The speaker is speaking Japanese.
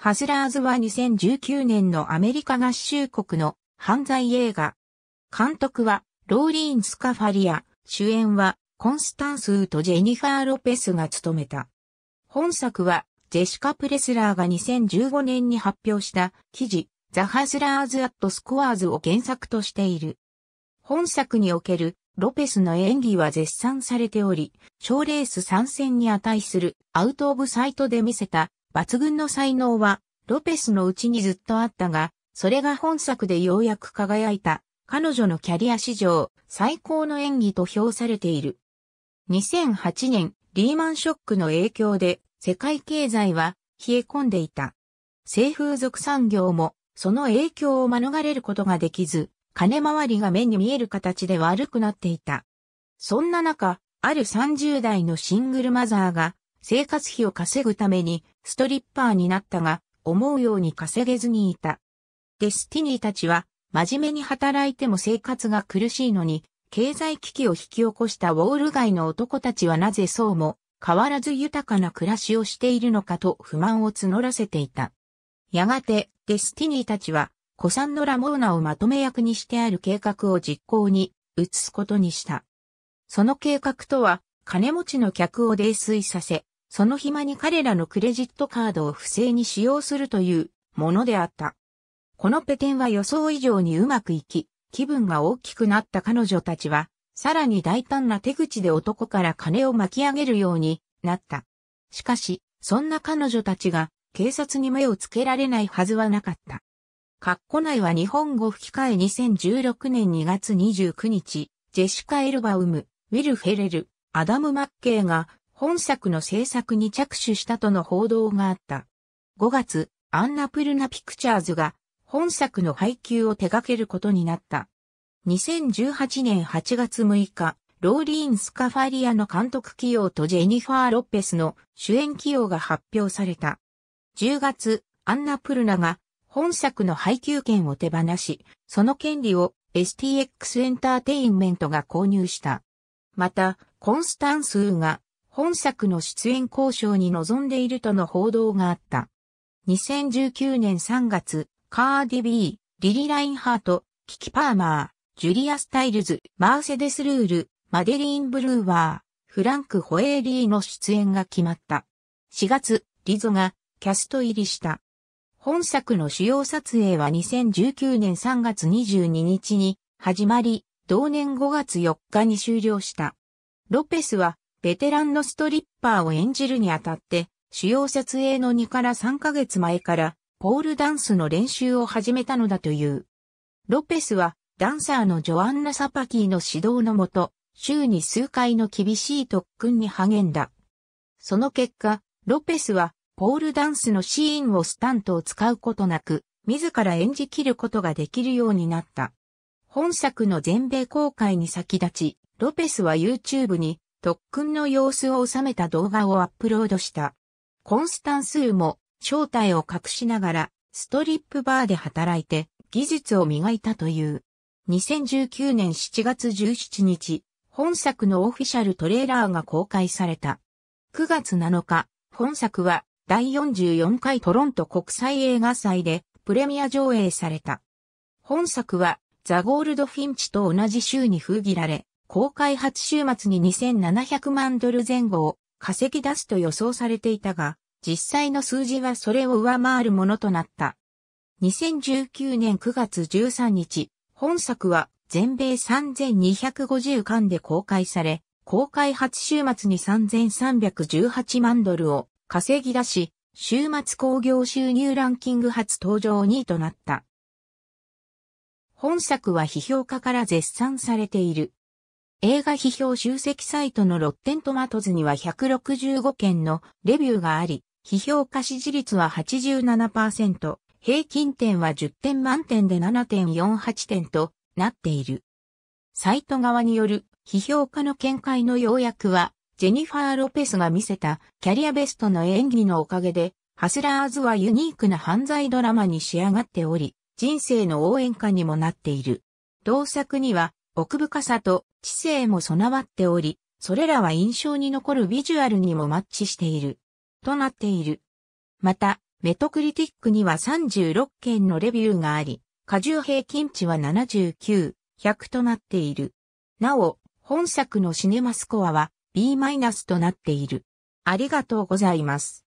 ハスラーズは2019年のアメリカ合衆国の犯罪映画。監督はローリーン・スカファリア、主演はコンスタンス・ウーとジェニファー・ロペスが務めた。本作はジェシカ・プレスラーが2015年に発表した記事ザ・ハスラーズ・アット・スコアーズを原作としている。本作におけるロペスの演技は絶賛されており、賞レース参戦に値するアウト・オブ・サイトで見せた抜群の才能はロペスのうちにずっとあったが、それが本作でようやく輝いた彼女のキャリア史上最高の演技と評されている。2008年リーマンショックの影響で世界経済は冷え込んでいた。性風俗産業もその影響を免れることができず、金回りが目に見える形で悪くなっていた。そんな中、ある30代のシングルマザーが生活費を稼ぐためにストリッパーになったが、思うように稼げずにいた。デスティニーたちは真面目に働いても生活が苦しいのに、経済危機を引き起こしたウォール街の男たちはなぜそうも変わらず豊かな暮らしをしているのかと不満を募らせていた。やがてデスティニーたちは、古参のラモーナをまとめ役にしてある計画を実行に移すことにした。その計画とは、金持ちの客を泥酔させ、その暇に彼らのクレジットカードを不正に使用するというものであった。このペテンは予想以上にうまくいき、気分が大きくなった彼女たちは、さらに大胆な手口で男から金を巻き上げるようになった。しかし、そんな彼女たちが警察に目をつけられないはずはなかった。括弧内は日本語吹き替え2016年2月29日、ジェシカ・エルバウム、ウィル・フェレル、アダム・マッケイが本作の制作に着手したとの報道があった。5月、アンナプルナ・ピクチャーズが本作の配給を手掛けることになった。2018年8月6日、ローリーン・スカファリアの監督起用とジェニファー・ロペスの主演起用が発表された。10月、アンナプルナが本作の配給権を手放し、その権利を STX エンターテインメントが購入した。また、コンスタンス・ウーが本作の出演交渉に臨んでいるとの報道があった。2019年3月、カーディ・ビー、リリ・ラインハート、キキ・パーマー、ジュリア・スタイルズ、マーセデス・ルール、マデリーン・ブルーワー、フランク・ホエーリーの出演が決まった。4月、リゾがキャスト入りした。本作の主要撮影は2019年3月22日に始まり、同年5月4日に終了した。ロペスはベテランのストリッパーを演じるにあたって、主要撮影の2から3ヶ月前からポールダンスの練習を始めたのだという。ロペスはダンサーのジョアンナ・サパキーの指導のもと、週に数回の厳しい特訓に励んだ。その結果、ロペスはポールダンスのシーンをスタントを使うことなく、自ら演じ切ることができるようになった。本作の全米公開に先立ち、ロペスは YouTube に特訓の様子を収めた動画をアップロードした。コンスタンス・ウーも正体を隠しながらストリップバーで働いて技術を磨いたという。2019年7月17日、本作のオフィシャルトレーラーが公開された。9月7日、本作は第44回トロント国際映画祭でプレミア上映された。本作はザ・ゴールドフィンチと同じ週に封切られ、公開初週末に2700万ドル前後を稼ぎ出すと予想されていたが、実際の数字はそれを上回るものとなった。2019年9月13日、本作は全米3250館で公開され、公開初週末に3318万ドルを稼ぎ出し、週末興行収入ランキング初登場2位となった。本作は批評家から絶賛されている。映画批評集積サイトのロッテントマトズには165件のレビューがあり、批評家支持率は 87%、平均点は10点満点で 7.48 点となっている。サイト側による批評家の見解の要約は、ジェニファー・ロペスが見せたキャリアベストの演技のおかげで、ハスラーズはユニークな犯罪ドラマに仕上がっており、人生の応援歌にもなっている。同作には奥深さと知性も備わっており、それらは印象に残るビジュアルにもマッチしている。となっている。また、メタクリティックには36件のレビューがあり、加重平均値は79、100となっている。なお、本作のシネマスコアは B- となっている。ありがとうございます。